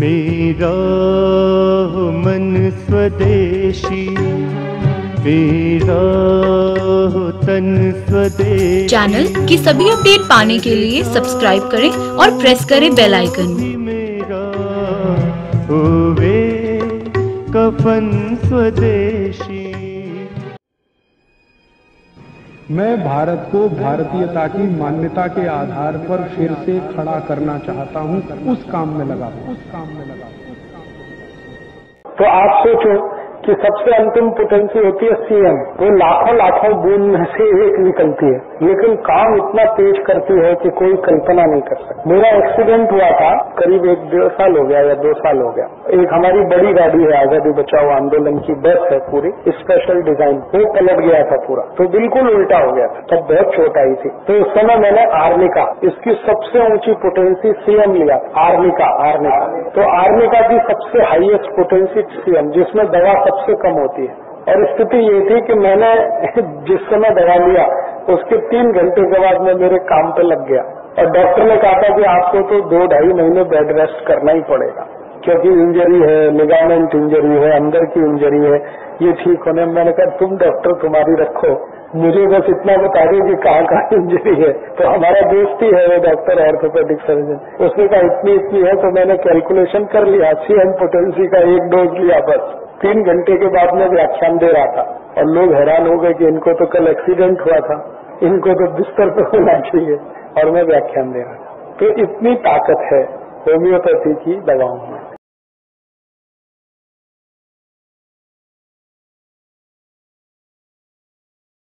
मेरा मन स्वदेशी, मेरा तन स्वदेशी। चैनल की सभी अपडेट पाने के लिए सब्सक्राइब करें और प्रेस करें बेल आइकन। मेरा होवे कफन स्वदेशी। मैं भारत को भारतीयता की मान्यता के आधार पर फिर से खड़ा करना चाहता हूं, उस काम में लगा। तो आप सोचो कि सबसे अंतिम पोटेंसी होती है सीएम, वो लाखों लाखों बूंद में से एक निकलती है, लेकिन काम इतना तेज करती है कि कोई कल्पना नहीं कर सकता। मेरा एक्सीडेंट हुआ था, करीब दो साल हो गया। एक हमारी बड़ी गाड़ी है, आजादी बचाओ आंदोलन की बस है पूरी स्पेशल डिजाइन, वो पलट गया था पूरा, तो बिल्कुल उल्टा हो गया था, तब बहुत चोट आई थी। तो उस समय मैंने आर्निका, इसकी सबसे ऊंची पोटेंसी सीएम लिया, आर्निका। तो आर्निका की सबसे हाईएस्ट पोटेंसी सीएम, जिसमें दवा सबसे कम होती है। और स्थिति ये थी कि मैंने जिस समय दवा लिया उसके 3 घंटे के बाद मैं मेरे काम पे लग गया, और डॉक्टर ने कहा था कि आपको तो 2-2.5 महीने बेड रेस्ट करना ही पड़ेगा, क्योंकि इंजरी है, लिगामेंट इंजरी है, अंदर की इंजरी है, ये ठीक होने। मैंने कहा तुम डॉक्टर तुम्हारी रखो, मुझे बस इतना बता दो कि कहाँ इंजरी है। तो हमारा दोस्त ही है वो डॉक्टर ऑर्थोपेडिक सर्जन, उसने कहा इतनी है, तो मैंने कैलकुलेशन कर लिया, सीएम पोटेंसी का 1 डोज लिया, बस 3 घंटे के बाद में व्याख्यान दे रहा था। और लोग हैरान हो गए कि इनको तो कल एक्सीडेंट हुआ था, इनको तो बिस्तर पर होना चाहिए, और मैं व्याख्यान दे रहा था। तो इतनी ताकत है होम्योपैथी की दवाओं में।